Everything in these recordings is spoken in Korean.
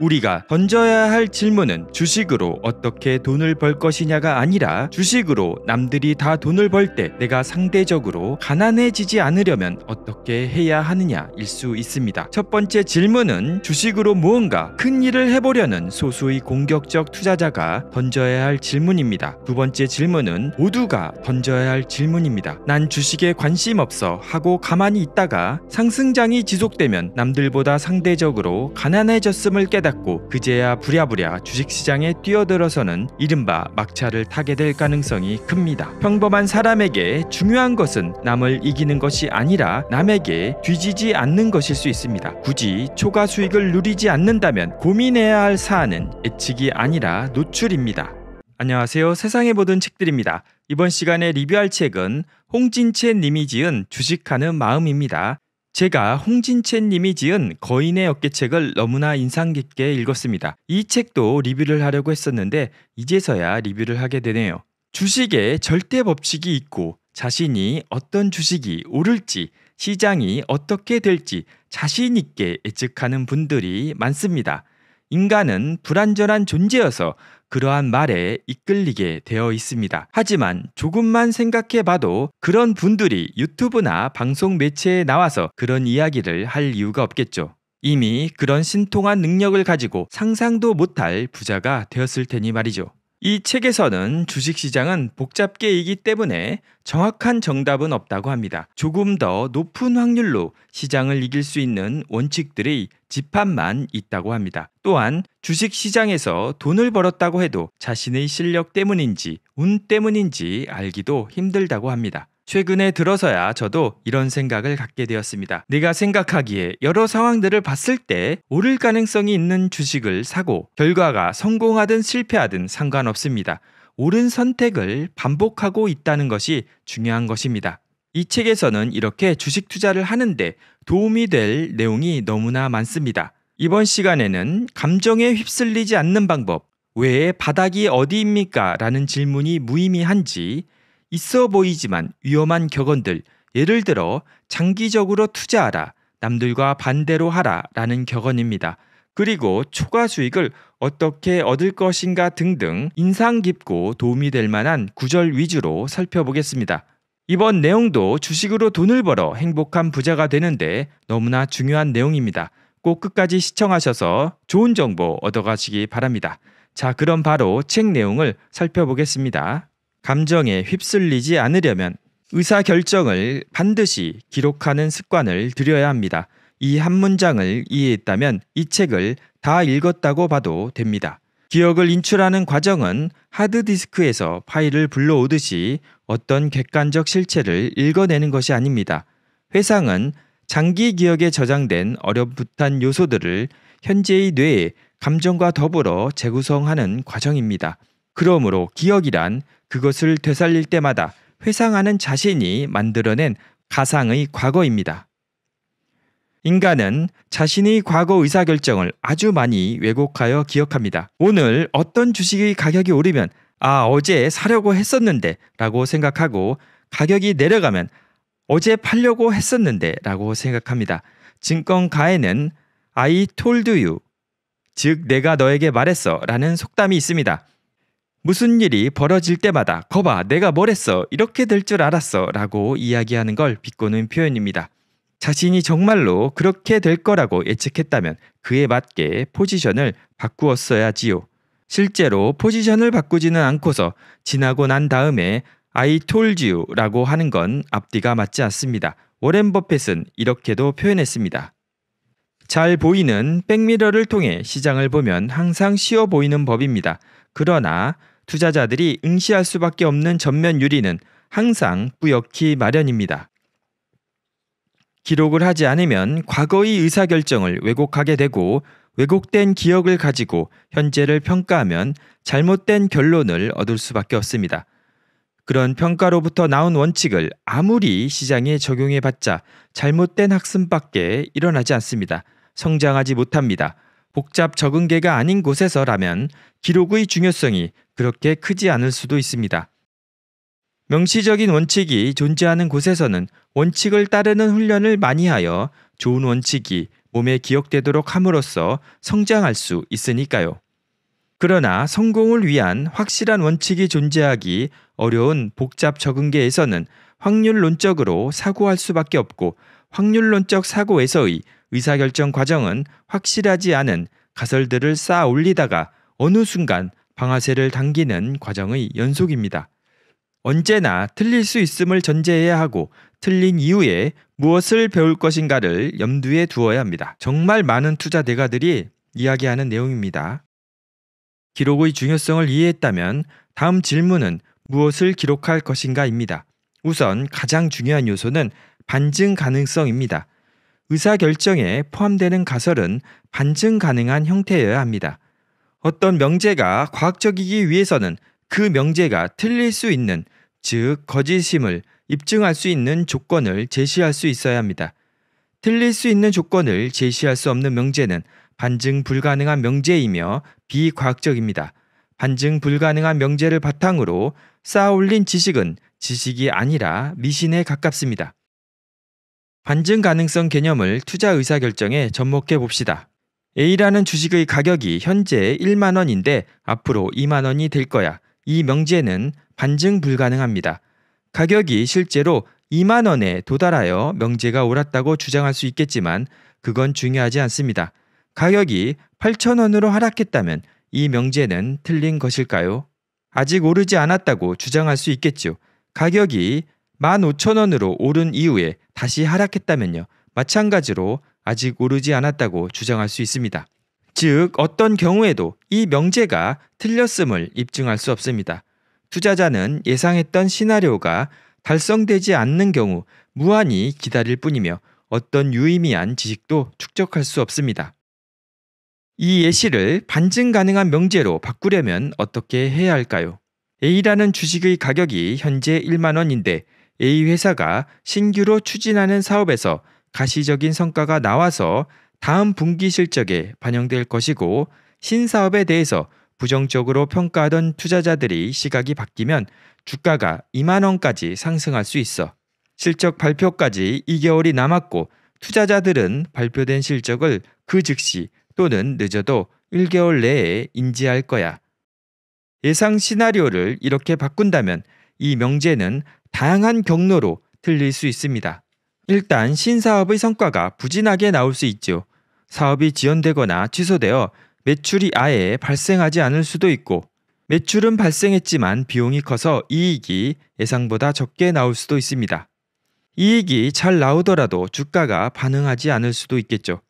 우리가 던져야 할 질문은 주식으로 어떻게 돈을 벌 것이냐가 아니라 주식으로 남들이 다 돈을 벌 때 내가 상대적으로 가난해지지 않으려면 어떻게 해야 하느냐일 수 있습니다. 첫 번째 질문은 주식으로 무언가 큰 일을 해보려는 소수의 공격적 투자자가 던져야 할 질문입니다. 두 번째 질문은 모두가 던져야 할 질문입니다. 난 주식에 관심 없어 하고 가만히 있다가 상승장이 지속되면 남들보다 상대적으로 가난해졌음을 깨닫고 그제야 부랴부랴 주식시장에 뛰어들어서는 이른바 막차를 타게 될 가능성이 큽니다. 평범한 사람에게 중요한 것은 남을 이기는 것이 아니라 남에게 뒤지지 않는 것일 수 있습니다. 굳이 초과 수익을 누리지 않는다면 고민해야 할 사안은 예측이 아니라 노출입니다. 안녕하세요. 세상의 모든 책들입니다. 이번 시간에 리뷰할 책은 홍진채 님이 지은 주식하는 마음입니다. 제가 홍진채 님이 지은 거인의 어깨책을 너무나 인상 깊게 읽었습니다. 이 책도 리뷰를 하려고 했었는데 이제서야 리뷰를 하게 되네요. 주식에 절대 법칙이 있고 자신이 어떤 주식이 오를지 시장이 어떻게 될지 자신 있게 예측하는 분들이 많습니다. 인간은 불완전한 존재여서 그러한 말에 이끌리게 되어 있습니다. 하지만 조금만 생각해봐도 그런 분들이 유튜브나 방송 매체에 나와서 그런 이야기를 할 이유가 없겠죠. 이미 그런 신통한 능력을 가지고 상상도 못할 부자가 되었을 테니 말이죠. 이 책에서는 주식시장은 복잡계이기 때문에 정확한 정답은 없다고 합니다. 조금 더 높은 확률로 시장을 이길 수 있는 원칙들의 집합만 있다고 합니다. 또한 주식시장에서 돈을 벌었다고 해도 자신의 실력 때문인지 운 때문인지 알기도 힘들다고 합니다. 최근에 들어서야 저도 이런 생각을 갖게 되었습니다. 내가 생각하기에 여러 상황들을 봤을 때 오를 가능성이 있는 주식을 사고 결과가 성공하든 실패하든 상관없습니다. 옳은 선택을 반복하고 있다는 것이 중요한 것입니다. 이 책에서는 이렇게 주식 투자를 하는데 도움이 될 내용이 너무나 많습니다. 이번 시간에는 감정에 휩쓸리지 않는 방법, 왜 바닥이 어디입니까? 라는 질문이 무의미한지, 있어 보이지만 위험한 격언들, 예를 들어 장기적으로 투자하라, 남들과 반대로 하라 라는 격언입니다. 그리고 초과 수익을 어떻게 얻을 것인가 등등 인상 깊고 도움이 될 만한 구절 위주로 살펴보겠습니다. 이번 내용도 주식으로 돈을 벌어 행복한 부자가 되는데 너무나 중요한 내용입니다. 꼭 끝까지 시청하셔서 좋은 정보 얻어가시기 바랍니다. 자, 그럼 바로 책 내용을 살펴보겠습니다. 감정에 휩쓸리지 않으려면 의사결정을 반드시 기록하는 습관을 들여야 합니다. 이 한 문장을 이해했다면 이 책을 다 읽었다고 봐도 됩니다. 기억을 인출하는 과정은 하드디스크에서 파일을 불러오듯이 어떤 객관적 실체를 읽어내는 것이 아닙니다. 회상은 장기 기억에 저장된 어렴풋한 요소들을 현재의 뇌의 감정과 더불어 재구성하는 과정입니다. 그러므로 기억이란 그것을 되살릴 때마다 회상하는 자신이 만들어낸 가상의 과거입니다. 인간은 자신의 과거 의사결정을 아주 많이 왜곡하여 기억합니다. 오늘 어떤 주식의 가격이 오르면 아, 어제 사려고 했었는데 라고 생각하고 가격이 내려가면 어제 팔려고 했었는데 라고 생각합니다. 증권가에는 I told you, 즉 내가 너에게 말했어 라는 속담이 있습니다. 무슨 일이 벌어질 때마다 거봐 내가 뭘 했어 이렇게 될 줄 알았어 라고 이야기하는 걸 비꼬는 표현입니다. 자신이 정말로 그렇게 될 거라고 예측했다면 그에 맞게 포지션을 바꾸었어야지요. 실제로 포지션을 바꾸지는 않고서 지나고 난 다음에 I told you 라고 하는 건 앞뒤가 맞지 않습니다. 워렌 버핏은 이렇게도 표현했습니다. 잘 보이는 백미러를 통해 시장을 보면 항상 쉬워 보이는 법입니다. 그러나 투자자들이 응시할 수밖에 없는 전면 유리는 항상 뿌옇기 마련입니다. 기록을 하지 않으면 과거의 의사결정을 왜곡하게 되고 왜곡된 기억을 가지고 현재를 평가하면 잘못된 결론을 얻을 수밖에 없습니다. 그런 평가로부터 나온 원칙을 아무리 시장에 적용해봤자 잘못된 학습밖에 일어나지 않습니다. 성장하지 못합니다. 복잡 적응계가 아닌 곳에서라면 기록의 중요성이 그렇게 크지 않을 수도 있습니다. 명시적인 원칙이 존재하는 곳에서는 원칙을 따르는 훈련을 많이 하여 좋은 원칙이 몸에 기억되도록 함으로써 성장할 수 있으니까요. 그러나 성공을 위한 확실한 원칙이 존재하기 어려운 복잡 적응계에서는 확률론적으로 사고할 수밖에 없고, 확률론적 사고에서의 의사결정 과정은 확실하지 않은 가설들을 쌓아 올리다가 어느 순간 방아쇠를 당기는 과정의 연속입니다. 언제나 틀릴 수 있음을 전제해야 하고, 틀린 이후에 무엇을 배울 것인가를 염두에 두어야 합니다. 정말 많은 투자 대가들이 이야기하는 내용입니다. 기록의 중요성을 이해했다면 다음 질문은 무엇을 기록할 것인가입니다. 우선 가장 중요한 요소는 반증 가능성입니다. 의사결정에 포함되는 가설은 반증 가능한 형태여야 합니다. 어떤 명제가 과학적이기 위해서는 그 명제가 틀릴 수 있는, 즉 거짓임을 입증할 수 있는 조건을 제시할 수 있어야 합니다. 틀릴 수 있는 조건을 제시할 수 없는 명제는 반증 불가능한 명제이며 비과학적입니다. 반증 불가능한 명제를 바탕으로 쌓아올린 지식은 지식이 아니라 미신에 가깝습니다. 반증 가능성 개념을 투자 의사결정에 접목해 봅시다. A라는 주식의 가격이 현재 1만원인데 앞으로 2만원이 될 거야. 이 명제는 반증 불가능합니다. 가격이 실제로 2만원에 도달하여 명제가 옳았다고 주장할 수 있겠지만 그건 중요하지 않습니다. 가격이 8천원으로 하락했다면 이 명제는 틀린 것일까요? 아직 오르지 않았다고 주장할 수 있겠죠. 가격이 15,000원으로 오른 이후에 다시 하락했다면요. 마찬가지로 아직 오르지 않았다고 주장할 수 있습니다. 즉 어떤 경우에도 이 명제가 틀렸음을 입증할 수 없습니다. 투자자는 예상했던 시나리오가 달성되지 않는 경우 무한히 기다릴 뿐이며 어떤 유의미한 지식도 축적할 수 없습니다. 이 예시를 반증 가능한 명제로 바꾸려면 어떻게 해야 할까요? A라는 주식의 가격이 현재 1만원인데 A 회사가 신규로 추진하는 사업에서 가시적인 성과가 나와서 다음 분기 실적에 반영될 것이고, 신사업에 대해서 부정적으로 평가하던 투자자들이 시각이 바뀌면 주가가 2만원까지 상승할 수 있어. 실적 발표까지 2개월이 남았고 투자자들은 발표된 실적을 그 즉시 또는 늦어도 1개월 내에 인지할 거야. 예상 시나리오를 이렇게 바꾼다면 이 명제는 다양한 경로로 틀릴 수 있습니다. 일단 신사업의 성과가 부진하게 나올 수 있죠. 사업이 지연되거나 취소되어 매출이 아예 발생하지 않을 수도 있고, 매출은 발생했지만 비용이 커서 이익이 예상보다 적게 나올 수도 있습니다. 이익이 잘 나오더라도 주가가 반응하지 않을 수도 있겠죠.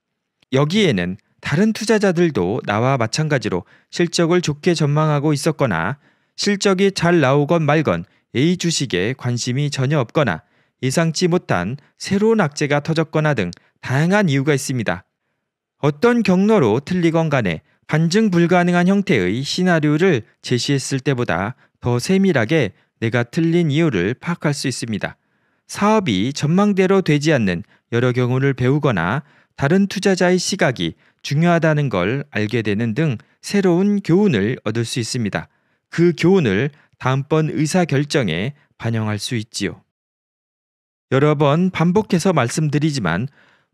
여기에는 다른 투자자들도 나와 마찬가지로 실적을 좋게 전망하고 있었거나, 실적이 잘 나오건 말건 A 주식에 관심이 전혀 없거나, 예상치 못한 새로운 악재가 터졌거나 등 다양한 이유가 있습니다. 어떤 경로로 틀리건 간에 반증 불가능한 형태의 시나리오를 제시했을 때보다 더 세밀하게 내가 틀린 이유를 파악할 수 있습니다. 사업이 전망대로 되지 않는 여러 경우를 배우거나 다른 투자자의 시각이 중요하다는 걸 알게 되는 등 새로운 교훈을 얻을 수 있습니다. 그 교훈을 다음번 의사결정에 반영할 수 있지요. 여러 번 반복해서 말씀드리지만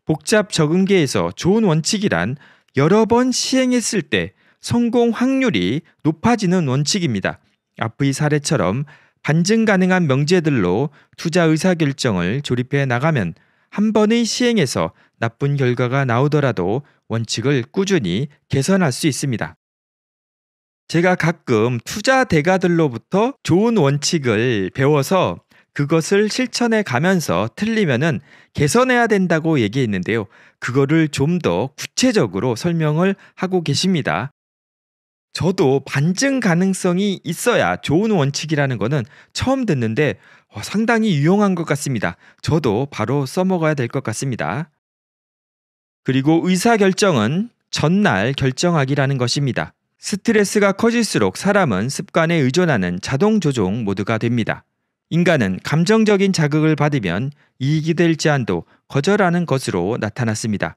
복잡 적응계에서 좋은 원칙이란 여러 번 시행했을 때 성공 확률이 높아지는 원칙입니다. 앞의 사례처럼 반증 가능한 명제들로 투자 의사결정을 조립해 나가면 한 번의 시행에서 나쁜 결과가 나오더라도 원칙을 꾸준히 개선할 수 있습니다. 제가 가끔 투자 대가들로부터 좋은 원칙을 배워서 그것을 실천해 가면서 틀리면은 개선해야 된다고 얘기했는데요. 그거를 좀 더 구체적으로 설명을 하고 계십니다. 저도 반증 가능성이 있어야 좋은 원칙이라는 거는 처음 듣는데 상당히 유용한 것 같습니다. 저도 바로 써먹어야 될 것 같습니다. 그리고 의사결정은 전날 결정하기라는 것입니다. 스트레스가 커질수록 사람은 습관에 의존하는 자동조종 모드가 됩니다. 인간은 감정적인 자극을 받으면 이익이 될 제안도 거절하는 것으로 나타났습니다.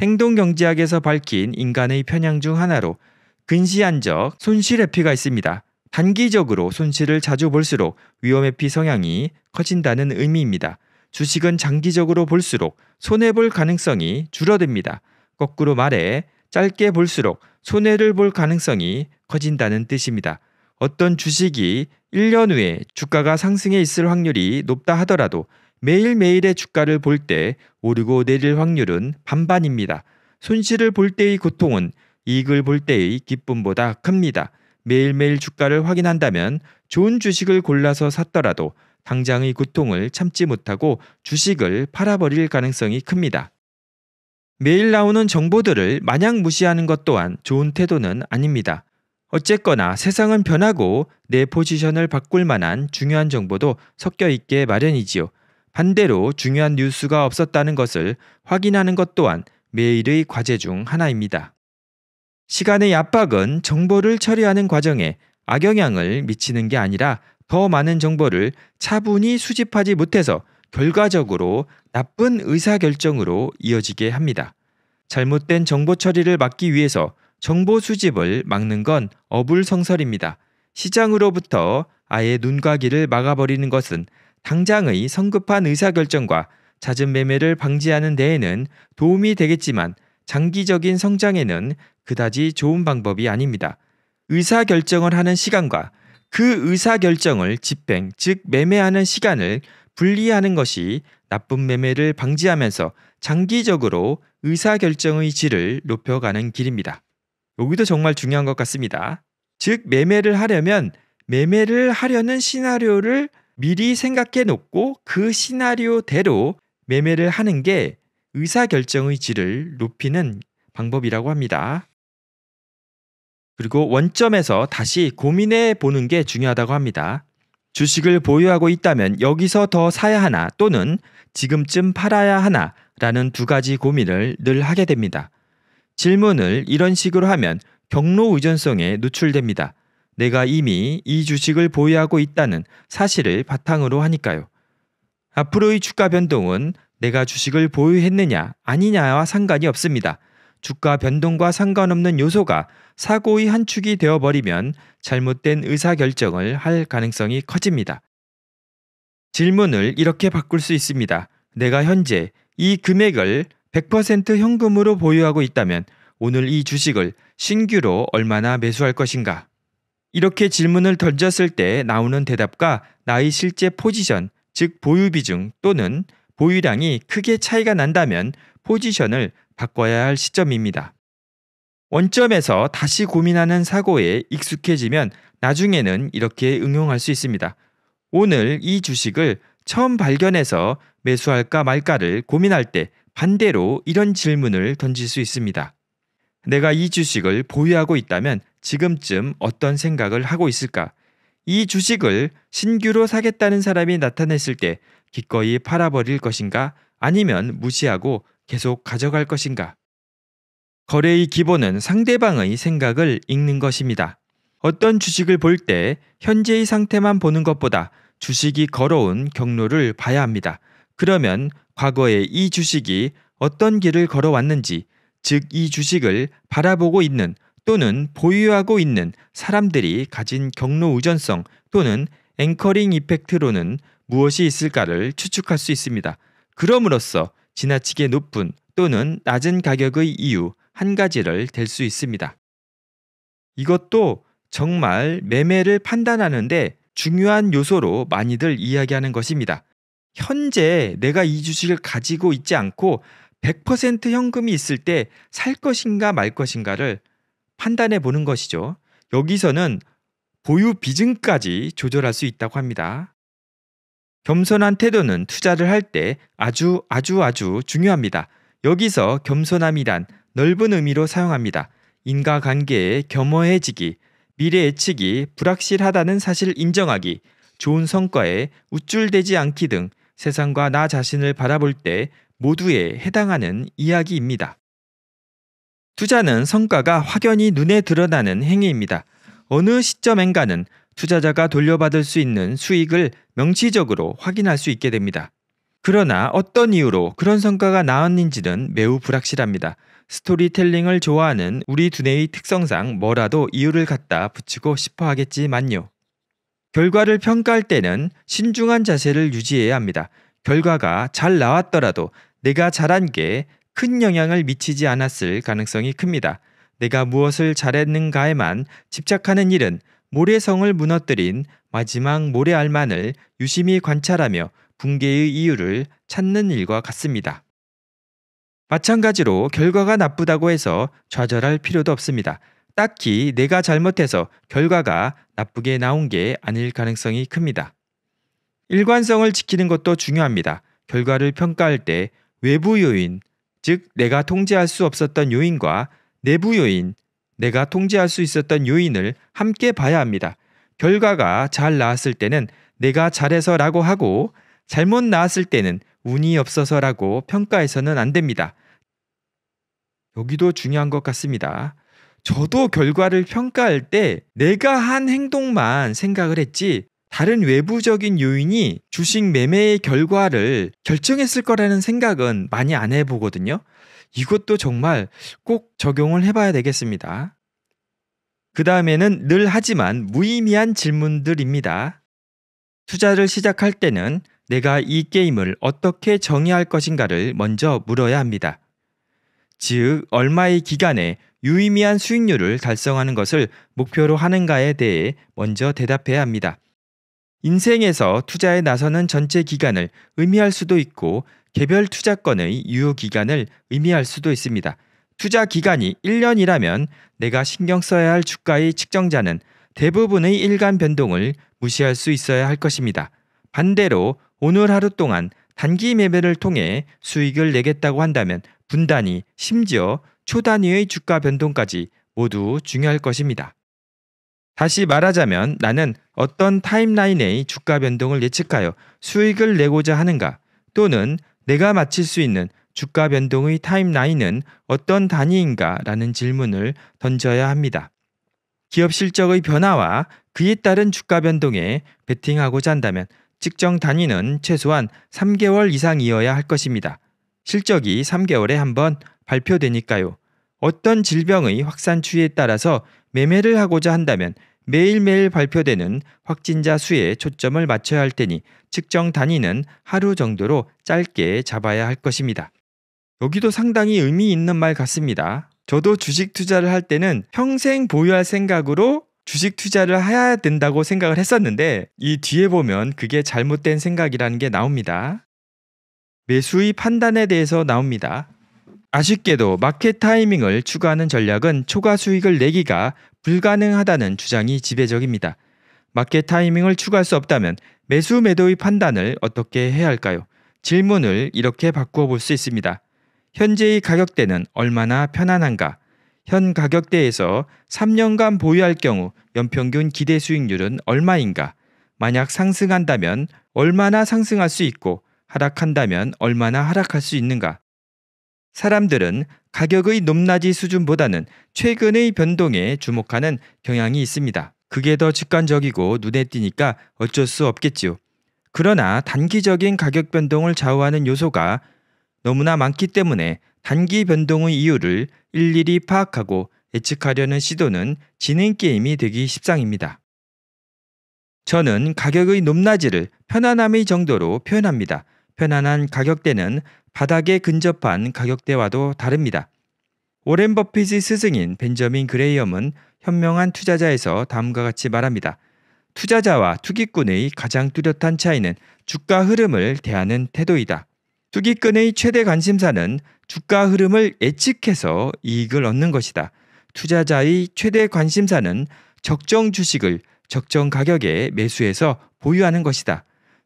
행동경제학에서 밝힌 인간의 편향 중 하나로 근시안적 손실회피가 있습니다. 단기적으로 손실을 자주 볼수록 위험회피 성향이 커진다는 의미입니다. 주식은 장기적으로 볼수록 손해볼 가능성이 줄어듭니다. 거꾸로 말해 짧게 볼수록 손해를 볼 가능성이 커진다는 뜻입니다. 어떤 주식이 1년 후에 주가가 상승해 있을 확률이 높다 하더라도 매일매일의 주가를 볼 때 오르고 내릴 확률은 반반입니다. 손실을 볼 때의 고통은 이익을 볼 때의 기쁨보다 큽니다. 매일매일 주가를 확인한다면 좋은 주식을 골라서 샀더라도 당장의 고통을 참지 못하고 주식을 팔아버릴 가능성이 큽니다. 매일 나오는 정보들을 마냥 무시하는 것 또한 좋은 태도는 아닙니다. 어쨌거나 세상은 변하고 내 포지션을 바꿀 만한 중요한 정보도 섞여 있게 마련이지요. 반대로 중요한 뉴스가 없었다는 것을 확인하는 것 또한 매일의 과제 중 하나입니다. 시간의 압박은 정보를 처리하는 과정에 악영향을 미치는 게 아니라 더 많은 정보를 차분히 수집하지 못해서 결과적으로 나쁜 의사결정으로 이어지게 합니다. 잘못된 정보 처리를 막기 위해서 정보 수집을 막는 건 어불성설입니다. 시장으로부터 아예 눈과 귀를 막아버리는 것은 당장의 성급한 의사결정과 잦은 매매를 방지하는 데에는 도움이 되겠지만 장기적인 성장에는 그다지 좋은 방법이 아닙니다. 의사결정을 하는 시간과 그 의사결정을 집행, 즉 매매하는 시간을 분리하는 것이 나쁜 매매를 방지하면서 장기적으로 의사결정의 질을 높여가는 길입니다. 여기도 정말 중요한 것 같습니다. 즉 매매를 하려면 매매를 하려는 시나리오를 미리 생각해 놓고 그 시나리오대로 매매를 하는 게 의사결정의 질을 높이는 방법이라고 합니다. 그리고 원점에서 다시 고민해 보는 게 중요하다고 합니다. 주식을 보유하고 있다면 여기서 더 사야 하나 또는 지금쯤 팔아야 하나 라는 두 가지 고민을 늘 하게 됩니다. 질문을 이런 식으로 하면 경로 의존성에 노출됩니다. 내가 이미 이 주식을 보유하고 있다는 사실을 바탕으로 하니까요. 앞으로의 주가 변동은 내가 주식을 보유했느냐 아니냐와 상관이 없습니다. 주가 변동과 상관없는 요소가 사고의 한 축이 되어버리면 잘못된 의사결정을 할 가능성이 커집니다. 질문을 이렇게 바꿀 수 있습니다. 내가 현재 이 금액을 100% 현금으로 보유하고 있다면 오늘 이 주식을 신규로 얼마나 매수할 것인가? 이렇게 질문을 던졌을 때 나오는 대답과 나의 실제 포지션, 즉 보유 비중 또는 보유량이 크게 차이가 난다면 포지션을 바꿔야 할 시점입니다. 원점에서 다시 고민하는 사고에 익숙해지면 나중에는 이렇게 응용할 수 있습니다. 오늘 이 주식을 처음 발견해서 매수할까 말까를 고민할 때 반대로 이런 질문을 던질 수 있습니다. 내가 이 주식을 보유하고 있다면 지금쯤 어떤 생각을 하고 있을까? 이 주식을 신규로 사겠다는 사람이 나타났을 때 기꺼이 팔아버릴 것인가? 아니면 무시하고 계속 가져갈 것인가? 거래의 기본은 상대방의 생각을 읽는 것입니다. 어떤 주식을 볼 때 현재의 상태만 보는 것보다 주식이 걸어온 경로를 봐야 합니다. 그러면 과거에 이 주식이 어떤 길을 걸어왔는지, 즉 이 주식을 바라보고 있는 또는 보유하고 있는 사람들이 가진 경로 의존성 또는 앵커링 이펙트로는 무엇이 있을까를 추측할 수 있습니다. 그럼으로써 지나치게 높은 또는 낮은 가격의 이유 한 가지를 댈 수 있습니다. 이것도 정말 매매를 판단하는데 중요한 요소로 많이들 이야기하는 것입니다. 현재 내가 이 주식을 가지고 있지 않고 100% 현금이 있을 때 살 것인가 말 것인가를 판단해 보는 것이죠. 여기서는 보유 비중까지 조절할 수 있다고 합니다. 겸손한 태도는 투자를 할 때 아주 중요합니다. 여기서 겸손함이란 넓은 의미로 사용합니다. 인과관계에 겸허해지기, 미래 예측이 불확실하다는 사실을 인정하기, 좋은 성과에 우쭐대지 않기 등 세상과 나 자신을 바라볼 때 모두에 해당하는 이야기입니다. 투자는 성과가 확연히 눈에 드러나는 행위입니다. 어느 시점엔가는 투자자가 돌려받을 수 있는 수익을 명시적으로 확인할 수 있게 됩니다. 그러나 어떤 이유로 그런 성과가 나왔는지는 매우 불확실합니다. 스토리텔링을 좋아하는 우리 두뇌의 특성상 뭐라도 이유를 갖다 붙이고 싶어 하겠지만요. 결과를 평가할 때는 신중한 자세를 유지해야 합니다. 결과가 잘 나왔더라도 내가 잘한 게 큰 영향을 미치지 않았을 가능성이 큽니다. 내가 무엇을 잘했는가에만 집착하는 일은 모래성을 무너뜨린 마지막 모래알만을 유심히 관찰하며 붕괴의 이유를 찾는 일과 같습니다. 마찬가지로 결과가 나쁘다고 해서 좌절할 필요도 없습니다. 딱히 내가 잘못해서 결과가 나쁘게 나온 게 아닐 가능성이 큽니다. 일관성을 지키는 것도 중요합니다. 결과를 평가할 때 외부 요인, 즉 내가 통제할 수 없었던 요인과 내부 요인, 내가 통제할 수 있었던 요인을 함께 봐야 합니다. 결과가 잘 나왔을 때는 내가 잘해서라고 하고 잘못 나왔을 때는 운이 없어서라고 평가해서는 안 됩니다. 여기도 중요한 것 같습니다. 저도 결과를 평가할 때 내가 한 행동만 생각을 했지 다른 외부적인 요인이 주식 매매의 결과를 결정했을 거라는 생각은 많이 안 해보거든요. 이것도 정말 꼭 적용을 해봐야 되겠습니다. 그 다음에는 늘 하지만 무의미한 질문들입니다. 투자를 시작할 때는 내가 이 게임을 어떻게 정의할 것인가를 먼저 물어야 합니다. 즉, 얼마의 기간에 유의미한 수익률을 달성하는 것을 목표로 하는가에 대해 먼저 대답해야 합니다. 인생에서 투자에 나서는 전체 기간을 의미할 수도 있고 개별 투자권의 유효 기간을 의미할 수도 있습니다. 투자 기간이 1년이라면 내가 신경 써야 할 주가의 측정자는 대부분의 일간 변동을 무시할 수 있어야 할 것입니다. 반대로 오늘 하루 동안 단기 매매를 통해 수익을 내겠다고 한다면 분단위, 심지어 초단위의 주가 변동까지 모두 중요할 것입니다. 다시 말하자면 나는 어떤 타임라인의 주가 변동을 예측하여 수익을 내고자 하는가, 또는 내가 맞힐 수 있는 주가 변동의 타임라인은 어떤 단위인가 라는 질문을 던져야 합니다. 기업 실적의 변화와 그에 따른 주가 변동에 베팅하고자 한다면 측정 단위는 최소한 3개월 이상이어야 할 것입니다. 실적이 3개월에 한 번 발표되니까요. 어떤 질병의 확산 추이에 따라서 매매를 하고자 한다면 매일매일 발표되는 확진자 수에 초점을 맞춰야 할 테니 측정 단위는 하루 정도로 짧게 잡아야 할 것입니다. 여기도 상당히 의미 있는 말 같습니다. 저도 주식 투자를 할 때는 평생 보유할 생각으로 주식 투자를 해야 된다고 생각을 했었는데 이 뒤에 보면 그게 잘못된 생각이라는 게 나옵니다. 매수의 판단에 대해서 나옵니다. 아쉽게도 마켓 타이밍을 추구하는 전략은 초과 수익을 내기가 불가능하다는 주장이 지배적입니다. 마켓 타이밍을 추구할 수 없다면 매수 매도의 판단을 어떻게 해야 할까요? 질문을 이렇게 바꾸어 볼 수 있습니다. 현재의 가격대는 얼마나 편안한가? 현 가격대에서 3년간 보유할 경우 연평균 기대 수익률은 얼마인가? 만약 상승한다면 얼마나 상승할 수 있고 하락한다면 얼마나 하락할 수 있는가? 사람들은 가격의 높낮이 수준보다는 최근의 변동에 주목하는 경향이 있습니다. 그게 더 직관적이고 눈에 띄니까 어쩔 수 없겠지요. 그러나 단기적인 가격 변동을 좌우하는 요소가 너무나 많기 때문에 단기 변동의 이유를 일일이 파악하고 예측하려는 시도는 지능 게임이 되기 십상입니다. 저는 가격의 높낮이를 편안함의 정도로 표현합니다. 편안한 가격대는 바닥에 근접한 가격대와도 다릅니다. 오렌 버핏의 스승인 벤저민 그레이엄은 현명한 투자자에서 다음과 같이 말합니다. 투자자와 투기꾼의 가장 뚜렷한 차이는 주가 흐름을 대하는 태도이다. 투기꾼의 최대 관심사는 주가 흐름을 예측해서 이익을 얻는 것이다. 투자자의 최대 관심사는 적정 주식을 적정 가격에 매수해서 보유하는 것이다.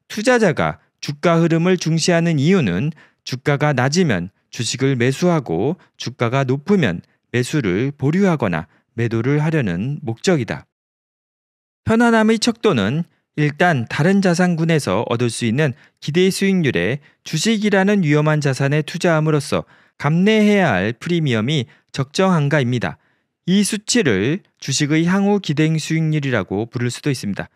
투자자가 주가 흐름을 중시하는 이유는 주가가 낮으면 주식을 매수하고 주가가 높으면 매수를 보류하거나 매도를 하려는 목적이다. 편안함의 척도는 일단 다른 자산군에서 얻을 수 있는 기대 수익률에 주식이라는 위험한 자산에 투자함으로써 감내해야 할 프리미엄이 적정한가입니다. 이 수치를 주식의 향후 기대 수익률이라고 부를 수도 있습니다.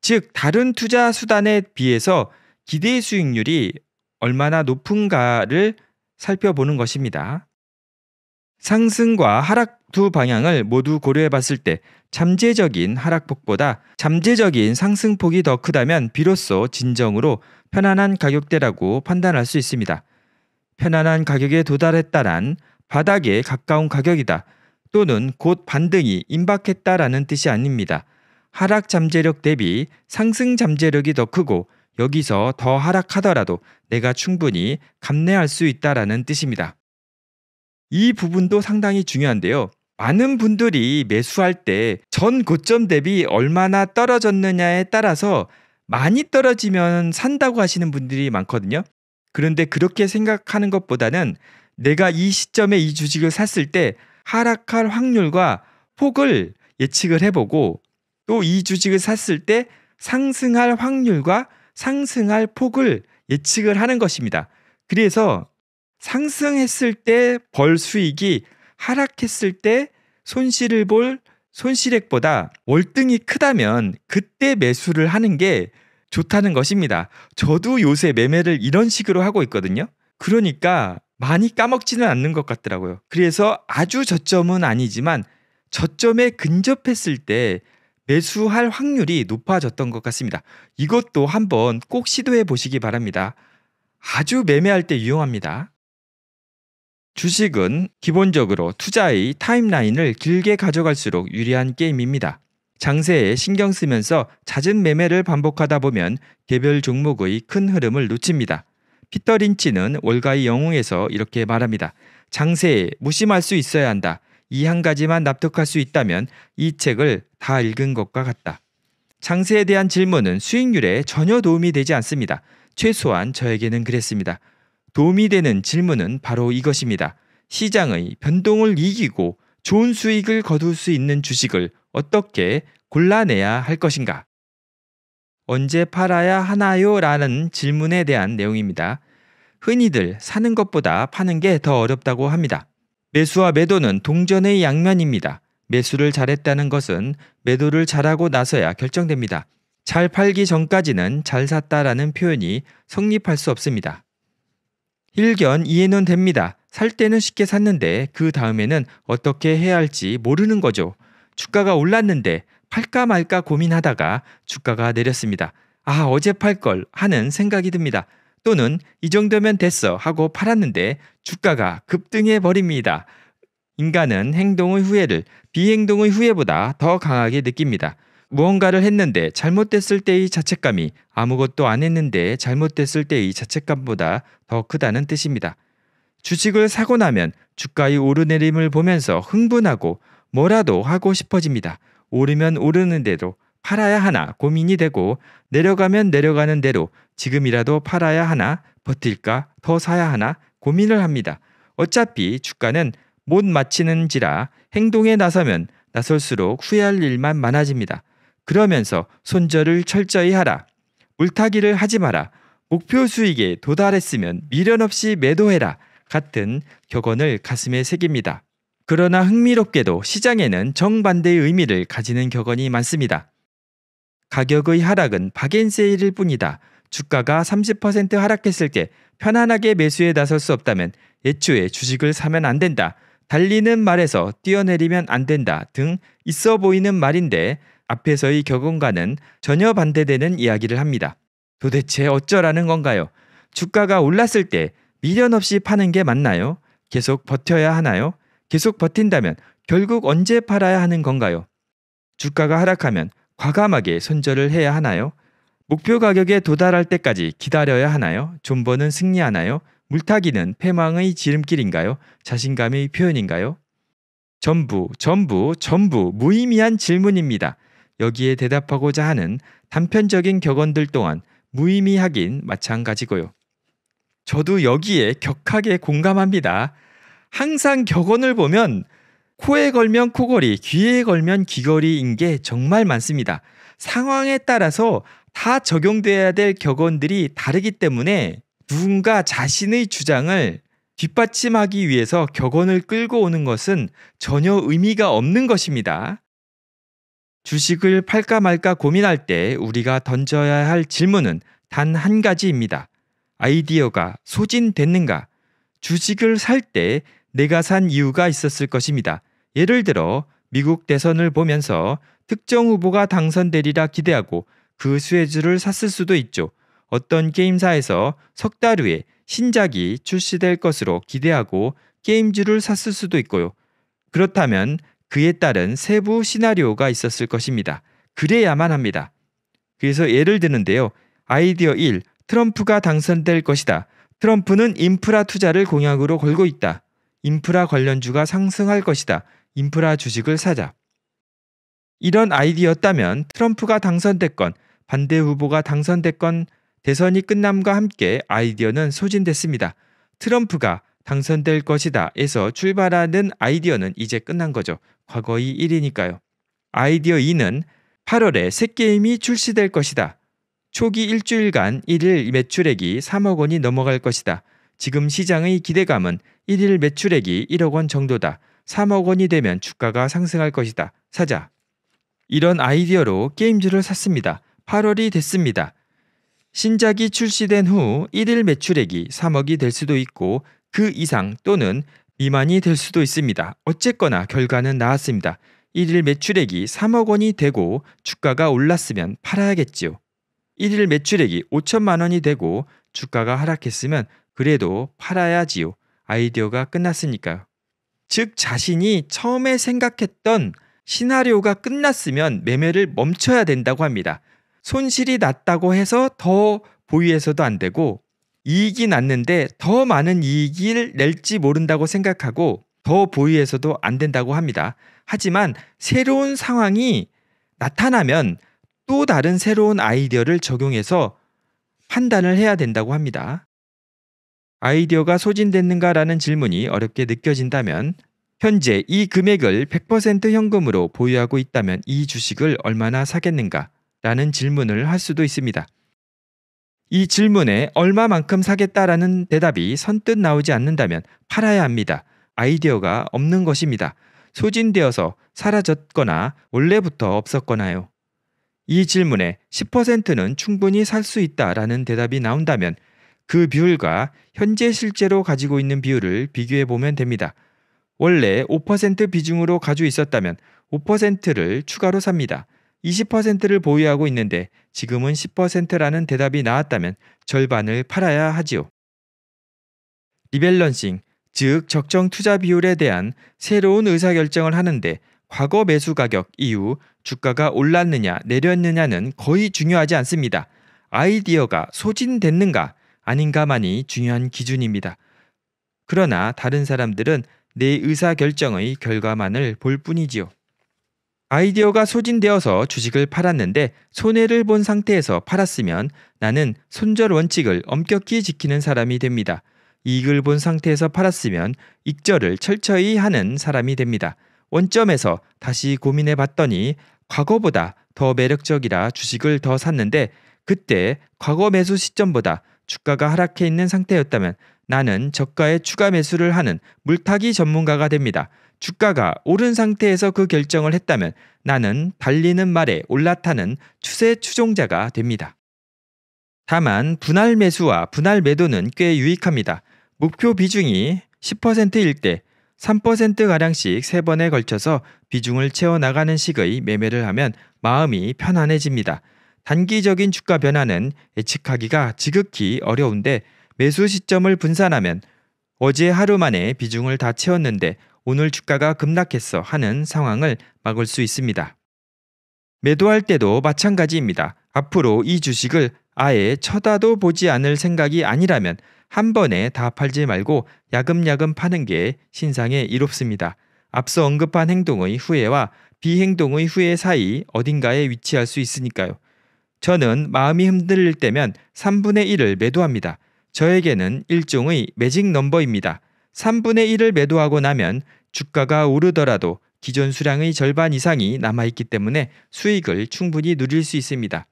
즉, 다른 투자 수단에 비해서 기대 수익률이 얼마나 높은가를 살펴보는 것입니다. 상승과 하락 두 방향을 모두 고려해 봤을 때 잠재적인 하락폭보다 잠재적인 상승폭이 더 크다면 비로소 진정으로 편안한 가격대라고 판단할 수 있습니다. 편안한 가격에 도달했다란 바닥에 가까운 가격이다 또는 곧 반등이 임박했다라는 뜻이 아닙니다. 하락 잠재력 대비 상승 잠재력이 더 크고 여기서 더 하락하더라도 내가 충분히 감내할 수 있다라는 뜻입니다. 이 부분도 상당히 중요한데요. 많은 분들이 매수할 때 전 고점 대비 얼마나 떨어졌느냐에 따라서 많이 떨어지면 산다고 하시는 분들이 많거든요. 그런데 그렇게 생각하는 것보다는 내가 이 시점에 이 주식을 샀을 때 하락할 확률과 폭을 예측을 해보고 또 이 주식을 샀을 때 상승할 확률과 상승할 폭을 예측을 하는 것입니다. 그래서 상승했을 때 벌 수익이 하락했을 때 손실을 볼 손실액보다 월등히 크다면 그때 매수를 하는 게 좋다는 것입니다. 저도 요새 매매를 이런 식으로 하고 있거든요. 그러니까 많이 까먹지는 않는 것 같더라고요. 그래서 아주 저점은 아니지만 저점에 근접했을 때 매수할 확률이 높아졌던 것 같습니다. 이것도 한번 꼭 시도해 보시기 바랍니다. 아주 매매할 때 유용합니다. 주식은 기본적으로 투자의 타임라인을 길게 가져갈수록 유리한 게임입니다. 장세에 신경 쓰면서 잦은 매매를 반복하다 보면 개별 종목의 큰 흐름을 놓칩니다. 피터 린치는 월가의 영웅에서 이렇게 말합니다. 장세에 무심할 수 있어야 한다. 이 한 가지만 납득할 수 있다면 이 책을 다 읽은 것과 같다. 장세에 대한 질문은 수익률에 전혀 도움이 되지 않습니다. 최소한 저에게는 그랬습니다. 도움이 되는 질문은 바로 이것입니다. 시장의 변동을 이기고 좋은 수익을 거둘 수 있는 주식을 어떻게 골라내야 할 것인가? 언제 팔아야 하나요? 라는 질문에 대한 내용입니다. 흔히들 사는 것보다 파는 게 더 어렵다고 합니다. 매수와 매도는 동전의 양면입니다. 매수를 잘했다는 것은 매도를 잘하고 나서야 결정됩니다. 잘 팔기 전까지는 잘 샀다라는 표현이 성립할 수 없습니다. 일견 이해는 됩니다. 살 때는 쉽게 샀는데 그 다음에는 어떻게 해야 할지 모르는 거죠. 주가가 올랐는데 팔까 말까 고민하다가 주가가 내렸습니다. 아, 어제 팔 걸 하는 생각이 듭니다. 또는 이 정도면 됐어 하고 팔았는데 주가가 급등해버립니다. 인간은 행동의 후회를 비행동의 후회보다 더 강하게 느낍니다. 무언가를 했는데 잘못됐을 때의 자책감이 아무것도 안 했는데 잘못됐을 때의 자책감보다 더 크다는 뜻입니다. 주식을 사고 나면 주가의 오르내림을 보면서 흥분하고 뭐라도 하고 싶어집니다. 오르면 오르는 대로 팔아야 하나 고민이 되고 내려가면 내려가는 대로 지금이라도 팔아야 하나 버틸까 더 사야 하나 고민을 합니다. 어차피 주가는 못 마치는지라 행동에 나서면 나설수록 후회할 일만 많아집니다. 그러면서 손절을 철저히 하라. 물타기를 하지 마라. 목표 수익에 도달했으면 미련 없이 매도해라. 같은 격언을 가슴에 새깁니다. 그러나 흥미롭게도 시장에는 정반대의 의미를 가지는 격언이 많습니다. 가격의 하락은 박앤세일일 뿐이다. 주가가 30% 하락했을 때 편안하게 매수에 나설 수 없다면 애초에 주식을 사면 안 된다. 달리는 말에서 뛰어내리면 안 된다 등 있어 보이는 말인데 앞에서의 격언과는 전혀 반대되는 이야기를 합니다. 도대체 어쩌라는 건가요? 주가가 올랐을 때 미련 없이 파는 게 맞나요? 계속 버텨야 하나요? 계속 버틴다면 결국 언제 팔아야 하는 건가요? 주가가 하락하면 과감하게 손절을 해야 하나요? 목표 가격에 도달할 때까지 기다려야 하나요? 존버는 승리하나요? 물타기는 패망의 지름길인가요? 자신감의 표현인가요? 전부 무의미한 질문입니다. 여기에 대답하고자 하는 단편적인 격언들 또한 무의미하긴 마찬가지고요. 저도 여기에 격하게 공감합니다. 항상 격언을 보면 코에 걸면 코걸이, 귀에 걸면 귀걸이인 게 정말 많습니다. 상황에 따라서 다 적용돼야 될 격언들이 다르기 때문에 누군가 자신의 주장을 뒷받침하기 위해서 격언을 끌고 오는 것은 전혀 의미가 없는 것입니다. 주식을 팔까 말까 고민할 때 우리가 던져야 할 질문은 단 한 가지입니다. 아이디어가 소진됐는가? 주식을 살 때 내가 산 이유가 있었을 것입니다. 예를 들어 미국 대선을 보면서 특정 후보가 당선되리라 기대하고 그 수혜주를 샀을 수도 있죠. 어떤 게임사에서 석 달 후에 신작이 출시될 것으로 기대하고 게임주를 샀을 수도 있고요. 그렇다면 그에 따른 세부 시나리오가 있었을 것입니다. 그래야만 합니다. 그래서 예를 드는데요. 아이디어 1. 트럼프가 당선될 것이다. 트럼프는 인프라 투자를 공약으로 걸고 있다. 인프라 관련주가 상승할 것이다. 인프라 주식을 사자. 이런 아이디어였다면 트럼프가 당선됐건 반대 후보가 당선됐건 대선이 끝남과 함께 아이디어는 소진됐습니다. 트럼프가 당선될 것이다 에서 출발하는 아이디어는 이제 끝난 거죠. 과거의 일이니까요. 아이디어 2는 8월에 새 게임이 출시될 것이다. 초기 일주일간 1일 매출액이 3억 원이 넘어갈 것이다. 지금 시장의 기대감은 1일 매출액이 1억 원 정도다. 3억 원이 되면 주가가 상승할 것이다. 사자. 이런 아이디어로 게임주를 샀습니다. 8월이 됐습니다. 신작이 출시된 후 1일 매출액이 3억이 될 수도 있고 그 이상 또는 미만이 될 수도 있습니다. 어쨌거나 결과는 나왔습니다. 1일 매출액이 3억 원이 되고 주가가 올랐으면 팔아야겠지요. 1일 매출액이 5천만 원이 되고 주가가 하락했으면 그래도 팔아야지요. 아이디어가 끝났으니까요. 즉 자신이 처음에 생각했던 시나리오가 끝났으면 매매를 멈춰야 된다고 합니다. 손실이 났다고 해서 더 보유해서도 안 되고 이익이 났는데 더 많은 이익을 낼지 모른다고 생각하고 더 보유해서도 안 된다고 합니다. 하지만 새로운 상황이 나타나면 또 다른 새로운 아이디어를 적용해서 판단을 해야 된다고 합니다. 아이디어가 소진됐는가라는 질문이 어렵게 느껴진다면 현재 이 금액을 100% 현금으로 보유하고 있다면 이 주식을 얼마나 사겠는가? 라는 질문을 할 수도 있습니다. 이 질문에 얼마만큼 사겠다라는 대답이 선뜻 나오지 않는다면 팔아야 합니다. 아이디어가 없는 것입니다. 소진되어서 사라졌거나 원래부터 없었거나요. 이 질문에 10%는 충분히 살 수 있다라는 대답이 나온다면 그 비율과 현재 실제로 가지고 있는 비율을 비교해 보면 됩니다. 원래 5% 비중으로 가지고 있었다면 5%를 추가로 삽니다. 20%를 보유하고 있는데 지금은 10%라는 대답이 나왔다면 절반을 팔아야 하지요. 리밸런싱, 즉 적정 투자 비율에 대한 새로운 의사결정을 하는데 과거 매수 가격 이후 주가가 올랐느냐 내렸느냐는 거의 중요하지 않습니다. 아이디어가 소진됐는가 아닌가만이 중요한 기준입니다. 그러나 다른 사람들은 내 의사결정의 결과만을 볼 뿐이지요. 아이디어가 소진되어서 주식을 팔았는데 손해를 본 상태에서 팔았으면 나는 손절 원칙을 엄격히 지키는 사람이 됩니다. 이익을 본 상태에서 팔았으면 익절을 철저히 하는 사람이 됩니다. 원점에서 다시 고민해 봤더니 과거보다 더 매력적이라 주식을 더 샀는데 그때 과거 매수 시점보다 주가가 하락해 있는 상태였다면 나는 저가에 추가 매수를 하는 물타기 전문가가 됩니다. 주가가 오른 상태에서 그 결정을 했다면 나는 달리는 말에 올라타는 추세 추종자가 됩니다. 다만 분할 매수와 분할 매도는 꽤 유익합니다. 목표 비중이 10%일 때 3%가량씩 3번에 걸쳐서 비중을 채워나가는 식의 매매를 하면 마음이 편안해집니다. 단기적인 주가 변화는 예측하기가 지극히 어려운데 매수 시점을 분산하면 어제 하루 만에 비중을 다 채웠는데 오늘 주가가 급락했어 하는 상황을 막을 수 있습니다. 매도할 때도 마찬가지입니다. 앞으로 이 주식을 아예 쳐다도 보지 않을 생각이 아니라면 한 번에 다 팔지 말고 야금야금 파는 게 신상에 이롭습니다. 앞서 언급한 행동의 후회와 비행동의 후회 사이 어딘가에 위치할 수 있으니까요. 저는 마음이 흔들릴 때면 3분의 1을 매도합니다. 저에게는 일종의 매직 넘버입니다. 3분의 1을 매도하고 나면 주가가 오르더라도 기존 수량의 절반 이상이 남아있기 때문에 수익을 충분히 누릴 수 있습니다.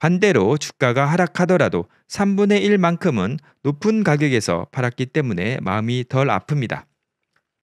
반대로 주가가 하락하더라도 3분의 1만큼은 높은 가격에서 팔았기 때문에 마음이 덜 아픕니다.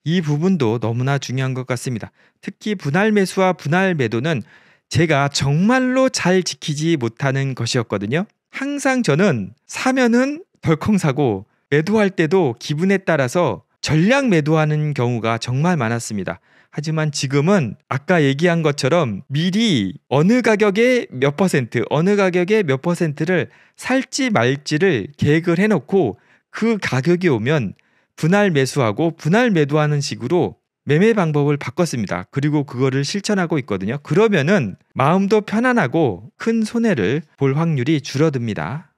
이 부분도 너무나 중요한 것 같습니다. 특히 분할 매수와 분할 매도는 제가 정말로 잘 지키지 못하는 것이었거든요. 항상 저는 사면은 덜컹 사고 매도할 때도 기분에 따라서 전량 매도하는 경우가 정말 많았습니다. 하지만 지금은 아까 얘기한 것처럼 미리 어느 가격에 몇 퍼센트, 어느 가격에 몇 퍼센트를 살지 말지를 계획을 해놓고 그 가격이 오면 분할 매수하고 분할 매도하는 식으로 매매 방법을 바꿨습니다. 그리고 그거를 실천하고 있거든요. 그러면은 마음도 편안하고 큰 손해를 볼 확률이 줄어듭니다.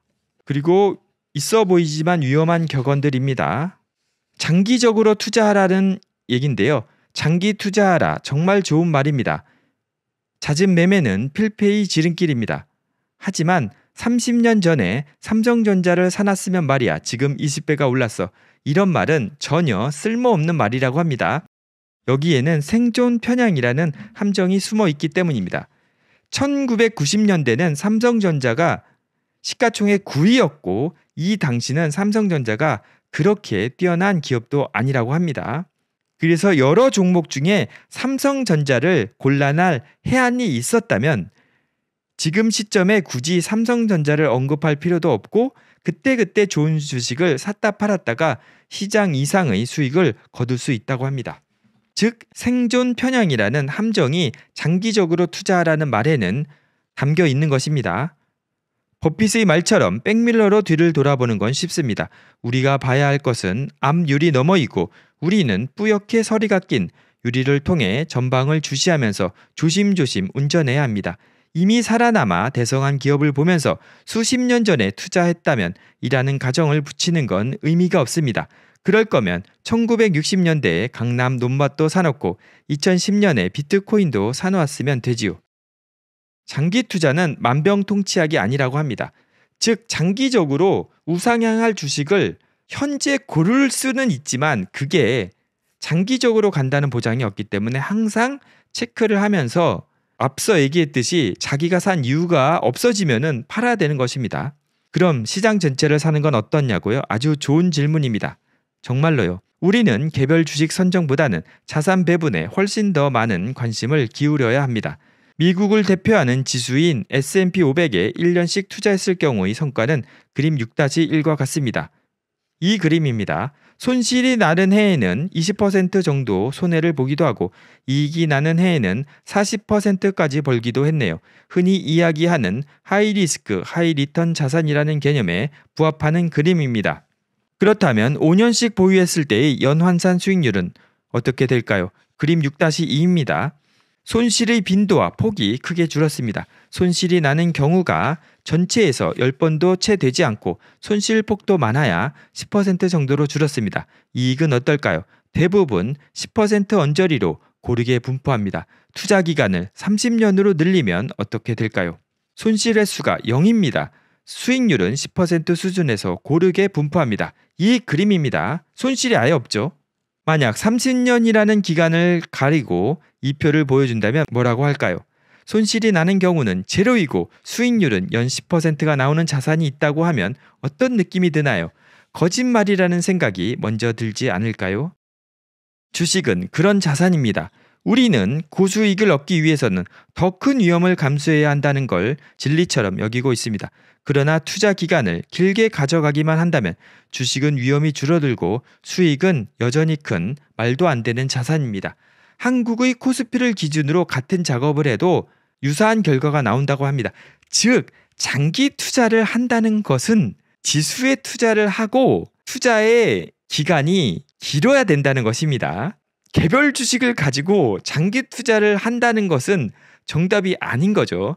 그리고 있어 보이지만 위험한 격언들입니다. 장기적으로 투자하라는 얘긴데요. 장기 투자하라, 정말 좋은 말입니다. 잦은 매매는 필패의 지름길입니다. 하지만 30년 전에 삼성전자를 사놨으면 말이야, 지금 20배가 올랐어. 이런 말은 전혀 쓸모없는 말이라고 합니다. 여기에는 생존 편향이라는 함정이 숨어 있기 때문입니다. 1990년대는 삼성전자가 시가총액 9위였고 이 당시는 삼성전자가 그렇게 뛰어난 기업도 아니라고 합니다. 그래서 여러 종목 중에 삼성전자를 골라낼 해안이 있었다면 지금 시점에 굳이 삼성전자를 언급할 필요도 없고 그때그때 좋은 주식을 샀다 팔았다가 시장 이상의 수익을 거둘 수 있다고 합니다. 즉 생존 편향이라는 함정이 장기적으로 투자하라는 말에는 담겨 있는 것입니다. 버핏의 말처럼 백밀러로 뒤를 돌아보는 건 쉽습니다. 우리가 봐야 할 것은 앞유리 너머이고 우리는 뿌옇게 서리가 낀 유리를 통해 전방을 주시하면서 조심조심 운전해야 합니다. 이미 살아남아 대성한 기업을 보면서 수십 년 전에 투자했다면 이라는 가정을 붙이는 건 의미가 없습니다. 그럴 거면 1960년대에 강남 논밭도 사놓고 2010년에 비트코인도 사놓았으면 되지요. 장기 투자는 만병통치약이 아니라고 합니다. 즉 장기적으로 우상향할 주식을 현재 고를 수는 있지만 그게 장기적으로 간다는 보장이 없기 때문에 항상 체크를 하면서 앞서 얘기했듯이 자기가 산 이유가 없어지면은 팔아야 되는 것입니다. 그럼 시장 전체를 사는 건 어떻냐고요? 아주 좋은 질문입니다. 정말로요. 우리는 개별 주식 선정보다는 자산 배분에 훨씬 더 많은 관심을 기울여야 합니다. 미국을 대표하는 지수인 S&P 500에 1년씩 투자했을 경우의 성과는 그림 6-1과 같습니다. 이 그림입니다. 손실이 나는 해에는 20% 정도 손해를 보기도 하고 이익이 나는 해에는 40%까지 벌기도 했네요. 흔히 이야기하는 하이리스크, 하이리턴 자산이라는 개념에 부합하는 그림입니다. 그렇다면 5년씩 보유했을 때의 연환산 수익률은 어떻게 될까요? 그림 6-2입니다. 손실의 빈도와 폭이 크게 줄었습니다. 손실이 나는 경우가 전체에서 10번도 채 되지 않고 손실폭도 많아야 10% 정도로 줄었습니다. 이익은 어떨까요? 대부분 10% 언저리로 고르게 분포합니다. 투자기간을 30년으로 늘리면 어떻게 될까요? 손실의 수가 0입니다. 수익률은 10% 수준에서 고르게 분포합니다. 이 그림입니다. 손실이 아예 없죠? 만약 30년이라는 기간을 가리고 이표를 보여준다면 뭐라고 할까요? 손실이 나는 경우는 제로이고 수익률은 연 10%가 나오는 자산이 있다고 하면 어떤 느낌이 드나요? 거짓말이라는 생각이 먼저 들지 않을까요? 주식은 그런 자산입니다. 우리는 고수익을 얻기 위해서는 더 큰 위험을 감수해야 한다는 걸 진리처럼 여기고 있습니다. 그러나 투자 기간을 길게 가져가기만 한다면 주식은 위험이 줄어들고 수익은 여전히 큰 말도 안 되는 자산입니다. 한국의 코스피를 기준으로 같은 작업을 해도 유사한 결과가 나온다고 합니다. 즉 장기 투자를 한다는 것은 지수에 투자를 하고 투자의 기간이 길어야 된다는 것입니다. 개별 주식을 가지고 장기 투자를 한다는 것은 정답이 아닌 거죠.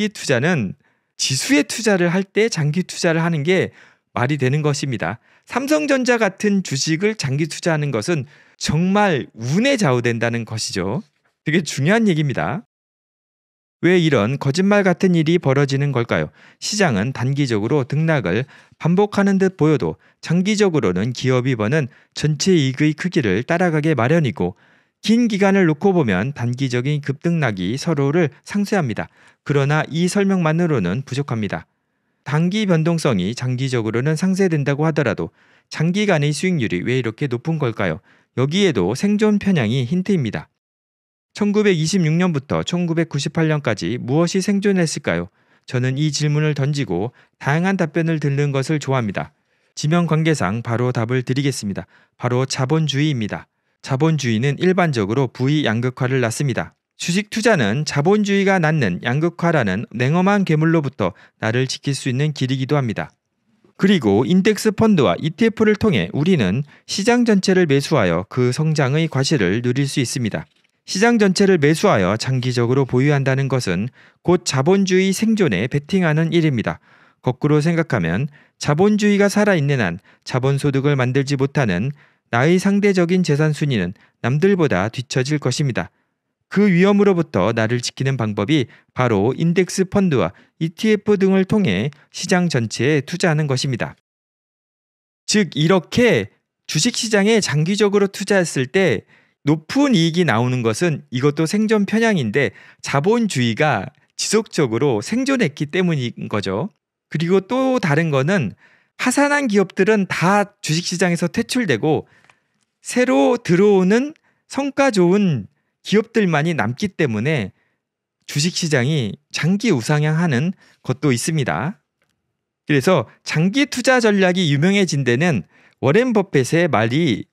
장기 투자는 지수에 투자를 할 때 장기 투자를 하는 게 말이 되는 것입니다. 삼성전자 같은 주식을 장기 투자하는 것은 정말 운에 좌우된다는 것이죠. 되게 중요한 얘기입니다. 왜 이런 거짓말 같은 일이 벌어지는 걸까요? 시장은 단기적으로 등락을 반복하는 듯 보여도 장기적으로는 기업이 버는 전체 이익의 크기를 따라가게 마련이고 긴 기간을 놓고 보면 단기적인 급등락이 서로를 상쇄합니다. 그러나 이 설명만으로는 부족합니다. 단기 변동성이 장기적으로는 상쇄된다고 하더라도 장기간의 수익률이 왜 이렇게 높은 걸까요? 여기에도 생존 편향이 힌트입니다. 1926년부터 1998년까지 무엇이 생존했을까요? 저는 이 질문을 던지고 다양한 답변을 듣는 것을 좋아합니다. 지명 관계상 바로 답을 드리겠습니다. 바로 자본주의입니다. 자본주의는 일반적으로 부의 양극화를 낳습니다. 주식 투자는 자본주의가 낳는 양극화라는 냉엄한 괴물로부터 나를 지킬 수 있는 길이기도 합니다. 그리고 인덱스 펀드와 ETF를 통해 우리는 시장 전체를 매수하여 그 성장의 과실을 누릴 수 있습니다. 시장 전체를 매수하여 장기적으로 보유한다는 것은 곧 자본주의 생존에 베팅하는 일입니다. 거꾸로 생각하면 자본주의가 살아있는 한 자본소득을 만들지 못하는 나의 상대적인 재산 순위는 남들보다 뒤처질 것입니다. 그 위험으로부터 나를 지키는 방법이 바로 인덱스 펀드와 ETF 등을 통해 시장 전체에 투자하는 것입니다. 즉 이렇게 주식시장에 장기적으로 투자했을 때 높은 이익이 나오는 것은 이것도 생존 편향인데 자본주의가 지속적으로 생존했기 때문인 거죠. 그리고 또 다른 거는 파산한 기업들은 다 주식시장에서 퇴출되고 새로 들어오는 성과 좋은 기업들만이 남기 때문에 주식시장이 장기 우상향하는 것도 있습니다. 그래서 장기 투자 전략이 유명해진 데는 워렌 버핏의 말이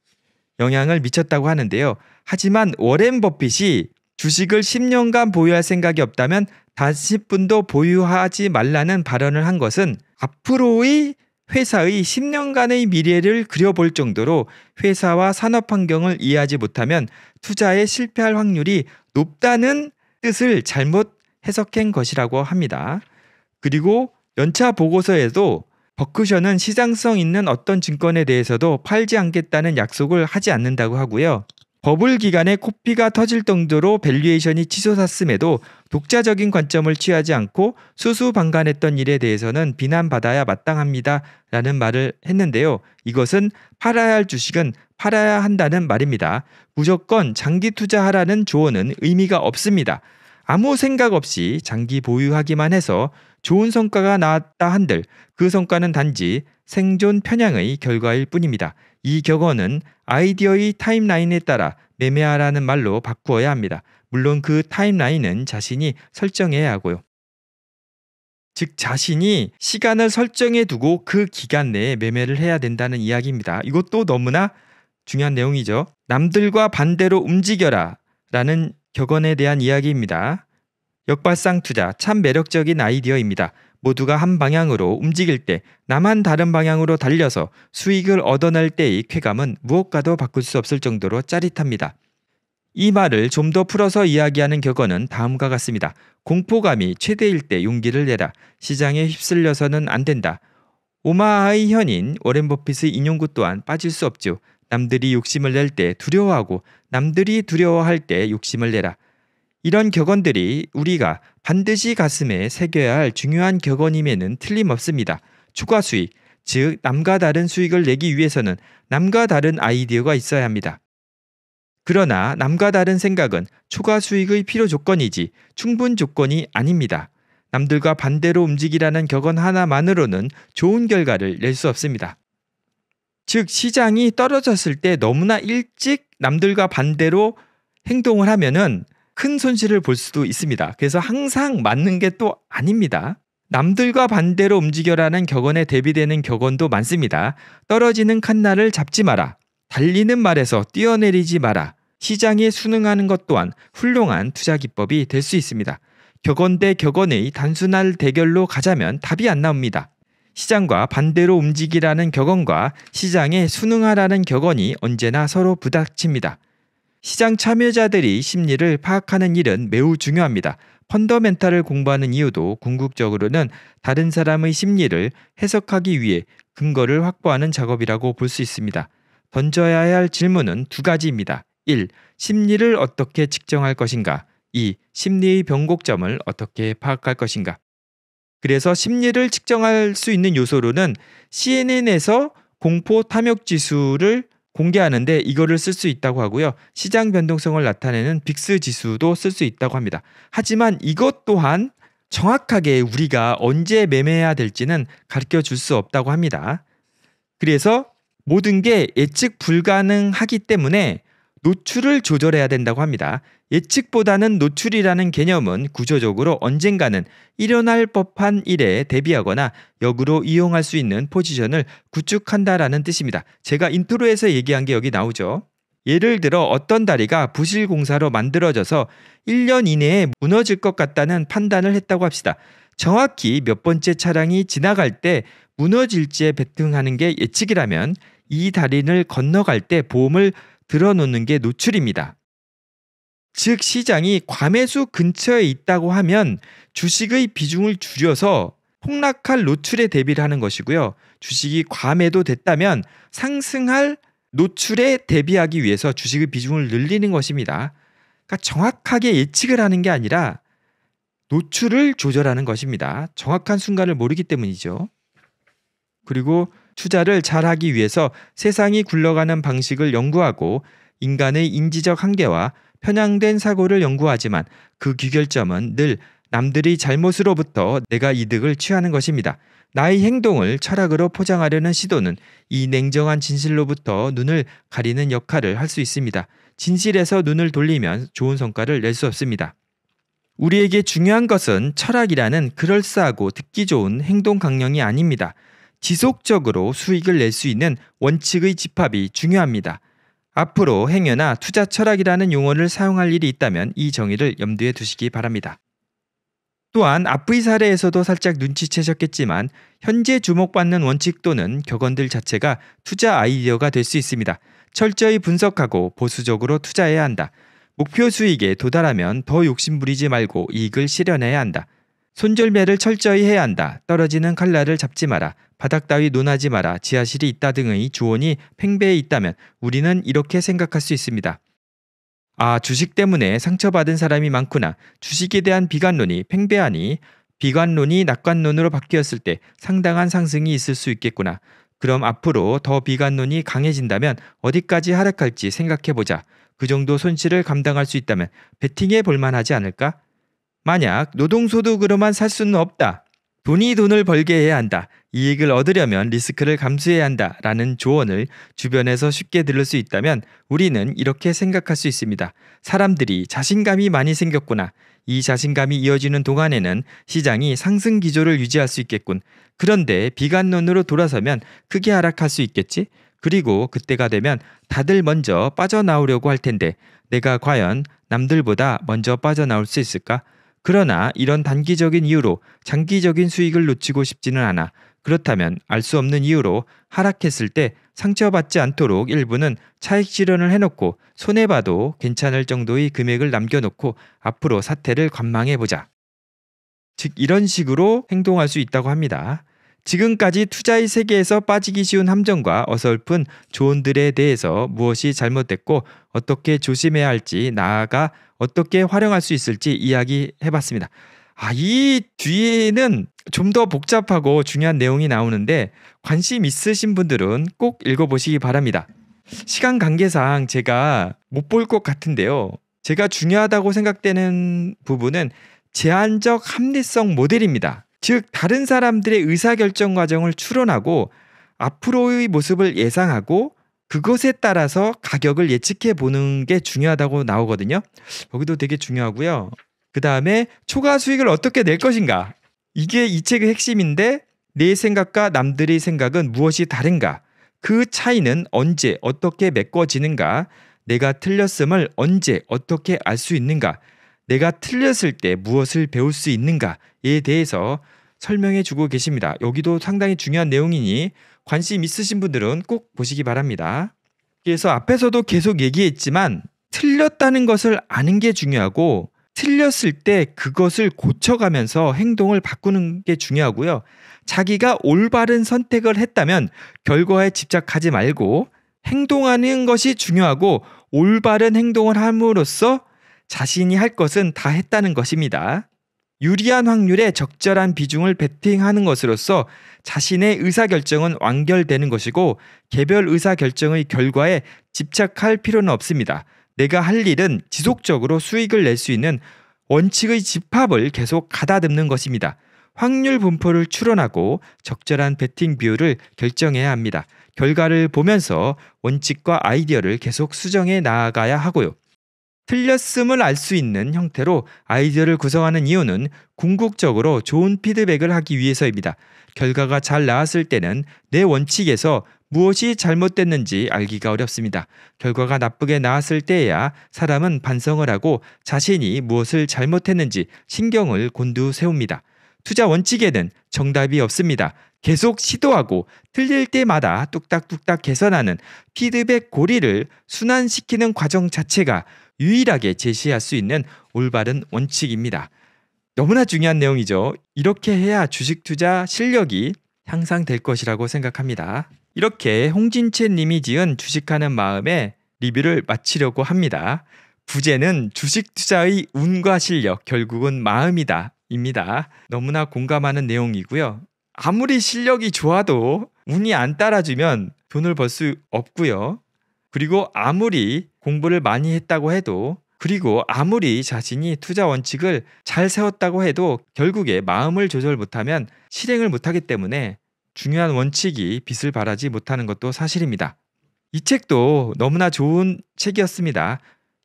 영향을 미쳤다고 하는데요. 하지만 워렌 버핏이 주식을 10년간 보유할 생각이 없다면 단십분도 보유하지 말라는 발언을 한 것은 앞으로의 회사의 10년간의 미래를 그려볼 정도로 회사와 산업 환경을 이해하지 못하면 투자에 실패할 확률이 높다는 뜻을 잘못 해석한 것이라고 합니다. 그리고 연차 보고서에도 버크셔는 시장성 있는 어떤 증권에 대해서도 팔지 않겠다는 약속을 하지 않는다고 하고요. 버블 기간에 코피가 터질 정도로 밸류에이션이 치솟았음에도 독자적인 관점을 취하지 않고 수수방관했던 일에 대해서는 비난받아야 마땅합니다 라는 말을 했는데요. 이것은 팔아야 할 주식은 팔아야 한다는 말입니다. 무조건 장기 투자하라는 조언은 의미가 없습니다. 아무 생각 없이 장기 보유하기만 해서 좋은 성과가 나왔다 한들 그 성과는 단지 생존 편향의 결과일 뿐입니다. 이 격언은 아이디어의 타임라인에 따라 매매하라는 말로 바꾸어야 합니다. 물론 그 타임라인은 자신이 설정해야 하고요. 즉 자신이 시간을 설정해 두고 그 기간 내에 매매를 해야 된다는 이야기입니다. 이것도 너무나 중요한 내용이죠. 남들과 반대로 움직여라 라는 격언에 대한 이야기입니다. 역발상 투자 참 매력적인 아이디어입니다. 모두가 한 방향으로 움직일 때 나만 다른 방향으로 달려서 수익을 얻어낼 때의 쾌감은 무엇과도 바꿀 수 없을 정도로 짜릿합니다. 이 말을 좀 더 풀어서 이야기하는 격언은 다음과 같습니다. 공포감이 최대일 때 용기를 내라. 시장에 휩쓸려서는 안 된다. 오마하의 현인 워렌 버핏의 인용구 또한 빠질 수 없죠. 남들이 욕심을 낼 때 두려워하고 남들이 두려워할 때 욕심을 내라. 이런 격언들이 우리가 반드시 가슴에 새겨야 할 중요한 격언임에는 틀림없습니다. 추가 수익, 즉 남과 다른 수익을 내기 위해서는 남과 다른 아이디어가 있어야 합니다. 그러나 남과 다른 생각은 추가 수익의 필요 조건이지 충분 조건이 아닙니다. 남들과 반대로 움직이라는 격언 하나만으로는 좋은 결과를 낼 수 없습니다. 즉 시장이 떨어졌을 때 너무나 일찍 남들과 반대로 행동을 하면은 큰 손실을 볼 수도 있습니다. 그래서 항상 맞는 게 또 아닙니다. 남들과 반대로 움직여라는 격언에 대비되는 격언도 많습니다. 떨어지는 칸날을 잡지 마라. 달리는 말에서 뛰어내리지 마라. 시장에 순응하는 것 또한 훌륭한 투자 기법이 될 수 있습니다. 격언 대 격언의 단순한 대결로 가자면 답이 안 나옵니다. 시장과 반대로 움직이라는 격언과 시장에 순응하라는 격언이 언제나 서로 부닥칩니다. 시장 참여자들이 심리를 파악하는 일은 매우 중요합니다. 펀더멘탈을 공부하는 이유도 궁극적으로는 다른 사람의 심리를 해석하기 위해 근거를 확보하는 작업이라고 볼 수 있습니다. 던져야 할 질문은 두 가지입니다. 1. 심리를 어떻게 측정할 것인가? 2. 심리의 변곡점을 어떻게 파악할 것인가? 그래서 심리를 측정할 수 있는 요소로는 CNN에서 공포 탐욕 지수를 공개하는데 이거를 쓸 수 있다고 하고요. 시장 변동성을 나타내는 빅스 지수도 쓸 수 있다고 합니다. 하지만 이것 또한 정확하게 우리가 언제 매매해야 될지는 가르쳐 줄 수 없다고 합니다. 그래서 모든 게 예측 불가능하기 때문에 노출을 조절해야 된다고 합니다. 예측보다는 노출이라는 개념은 구조적으로 언젠가는 일어날 법한 일에 대비하거나 역으로 이용할 수 있는 포지션을 구축한다라는 뜻입니다. 제가 인트로에서 얘기한 게 여기 나오죠. 예를 들어 어떤 다리가 부실공사로 만들어져서 1년 이내에 무너질 것 같다는 판단을 했다고 합시다. 정확히 몇 번째 차량이 지나갈 때 무너질지에 베팅하는 게 예측이라면 이 다리를 건너갈 때 보험을 들어놓는 게 노출입니다. 즉 시장이 과매수 근처에 있다고 하면 주식의 비중을 줄여서 폭락할 노출에 대비를 하는 것이고요. 주식이 과매도 됐다면 상승할 노출에 대비하기 위해서 주식의 비중을 늘리는 것입니다. 그러니까 정확하게 예측을 하는 게 아니라 노출을 조절하는 것입니다. 정확한 순간을 모르기 때문이죠. 그리고 투자를 잘하기 위해서 세상이 굴러가는 방식을 연구하고 인간의 인지적 한계와 편향된 사고를 연구하지만 그 귀결점은 늘 남들이 잘못으로부터 내가 이득을 취하는 것입니다. 나의 행동을 철학으로 포장하려는 시도는 이 냉정한 진실로부터 눈을 가리는 역할을 할 수 있습니다. 진실에서 눈을 돌리면 좋은 성과를 낼 수 없습니다. 우리에게 중요한 것은 철학이라는 그럴싸하고 듣기 좋은 행동 강령이 아닙니다. 지속적으로 수익을 낼 수 있는 원칙의 집합이 중요합니다. 앞으로 행여나 투자 철학이라는 용어를 사용할 일이 있다면 이 정의를 염두에 두시기 바랍니다. 또한 앞의 사례에서도 살짝 눈치채셨겠지만 현재 주목받는 원칙 또는 격언들 자체가 투자 아이디어가 될 수 있습니다. 철저히 분석하고 보수적으로 투자해야 한다. 목표 수익에 도달하면 더 욕심부리지 말고 이익을 실현해야 한다. 손절매를 철저히 해야 한다. 떨어지는 칼날을 잡지 마라. 바닥 따위 논하지 마라. 지하실이 있다 등의 조언이 팽배해 있다면 우리는 이렇게 생각할 수 있습니다. 아, 주식 때문에 상처받은 사람이 많구나. 주식에 대한 비관론이 팽배하니 비관론이 낙관론으로 바뀌었을 때 상당한 상승이 있을 수 있겠구나. 그럼 앞으로 더 비관론이 강해진다면 어디까지 하락할지 생각해보자. 그 정도 손실을 감당할 수 있다면 베팅해 볼만하지 않을까? 만약 노동소득으로만 살 수는 없다. 돈이 돈을 벌게 해야 한다. 이익을 얻으려면 리스크를 감수해야 한다. 라는 조언을 주변에서 쉽게 들을 수 있다면 우리는 이렇게 생각할 수 있습니다. 사람들이 자신감이 많이 생겼구나. 이 자신감이 이어지는 동안에는 시장이 상승 기조를 유지할 수 있겠군. 그런데 비관론으로 돌아서면 크게 하락할 수 있겠지? 그리고 그때가 되면 다들 먼저 빠져나오려고 할 텐데 내가 과연 남들보다 먼저 빠져나올 수 있을까? 그러나 이런 단기적인 이유로 장기적인 수익을 놓치고 싶지는 않아. 그렇다면 알 수 없는 이유로 하락했을 때 상처받지 않도록 일부는 차익 실현을 해놓고 손해봐도 괜찮을 정도의 금액을 남겨놓고 앞으로 사태를 관망해보자. 즉 이런 식으로 행동할 수 있다고 합니다. 지금까지 투자의 세계에서 빠지기 쉬운 함정과 어설픈 조언들에 대해서 무엇이 잘못됐고 어떻게 조심해야 할지 나아가 어떻게 활용할 수 있을지 이야기해봤습니다. 아, 이 뒤에는 좀 더 복잡하고 중요한 내용이 나오는데 관심 있으신 분들은 꼭 읽어보시기 바랍니다. 시간 관계상 제가 못 볼 것 같은데요. 제가 중요하다고 생각되는 부분은 제한적 합리성 모델입니다. 즉 다른 사람들의 의사결정 과정을 추론하고 앞으로의 모습을 예상하고 그것에 따라서 가격을 예측해 보는 게 중요하다고 나오거든요. 여기도 되게 중요하고요. 그 다음에 초과 수익을 어떻게 낼 것인가. 이게 이 책의 핵심인데 내 생각과 남들의 생각은 무엇이 다른가. 그 차이는 언제 어떻게 메꿔지는가. 내가 틀렸음을 언제 어떻게 알 수 있는가. 내가 틀렸을 때 무엇을 배울 수 있는가에 대해서 설명해 주고 계십니다. 여기도 상당히 중요한 내용이니 관심 있으신 분들은 꼭 보시기 바랍니다. 그래서 앞에서도 계속 얘기했지만 틀렸다는 것을 아는 게 중요하고 틀렸을 때 그것을 고쳐가면서 행동을 바꾸는 게 중요하고요. 자기가 올바른 선택을 했다면 결과에 집착하지 말고 행동하는 것이 중요하고 올바른 행동을 함으로써 자신이 할 것은 다 했다는 것입니다. 유리한 확률에 적절한 비중을 베팅하는 것으로써 자신의 의사결정은 완결되는 것이고 개별 의사결정의 결과에 집착할 필요는 없습니다. 내가 할 일은 지속적으로 수익을 낼 수 있는 원칙의 집합을 계속 가다듬는 것입니다. 확률 분포를 추론하고 적절한 베팅 비율을 결정해야 합니다. 결과를 보면서 원칙과 아이디어를 계속 수정해 나아가야 하고요. 틀렸음을 알 수 있는 형태로 아이디어를 구성하는 이유는 궁극적으로 좋은 피드백을 하기 위해서입니다. 결과가 잘 나왔을 때는 내 원칙에서 무엇이 잘못됐는지 알기가 어렵습니다. 결과가 나쁘게 나왔을 때에야 사람은 반성을 하고 자신이 무엇을 잘못했는지 신경을 곤두세웁니다. 투자 원칙에는 정답이 없습니다. 계속 시도하고 틀릴 때마다 뚝딱뚝딱 개선하는 피드백 고리를 순환시키는 과정 자체가 유일하게 제시할 수 있는 올바른 원칙입니다. 너무나 중요한 내용이죠. 이렇게 해야 주식 투자 실력이 향상될 것이라고 생각합니다. 이렇게 홍진채 님이 지은 주식하는 마음에 리뷰를 마치려고 합니다. 부제는 주식 투자의 운과 실력, 결국은 마음이다. 입니다. 너무나 공감하는 내용이고요. 아무리 실력이 좋아도 운이 안 따라주면 돈을 벌 수 없고요. 그리고 아무리 공부를 많이 했다고 해도 그리고 아무리 자신이 투자 원칙을 잘 세웠다고 해도 결국에 마음을 조절 못하면 실행을 못하기 때문에 중요한 원칙이 빛을 발하지 못하는 것도 사실입니다. 이 책도 너무나 좋은 책이었습니다.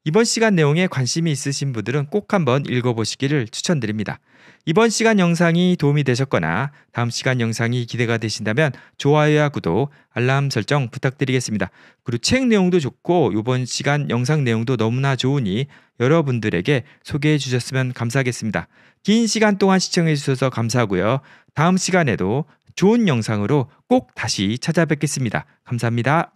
이번 시간 내용에 관심이 있으신 분들은 꼭 한번 읽어보시기를 추천드립니다. 이번 시간 영상이 도움이 되셨거나 다음 시간 영상이 기대가 되신다면 좋아요와 구독, 알람 설정 부탁드리겠습니다. 그리고 책 내용도 좋고 이번 시간 영상 내용도 너무나 좋으니 여러분들에게 소개해 주셨으면 감사하겠습니다. 긴 시간 동안 시청해 주셔서 감사하고요. 다음 시간에도 좋은 영상으로 꼭 다시 찾아뵙겠습니다. 감사합니다.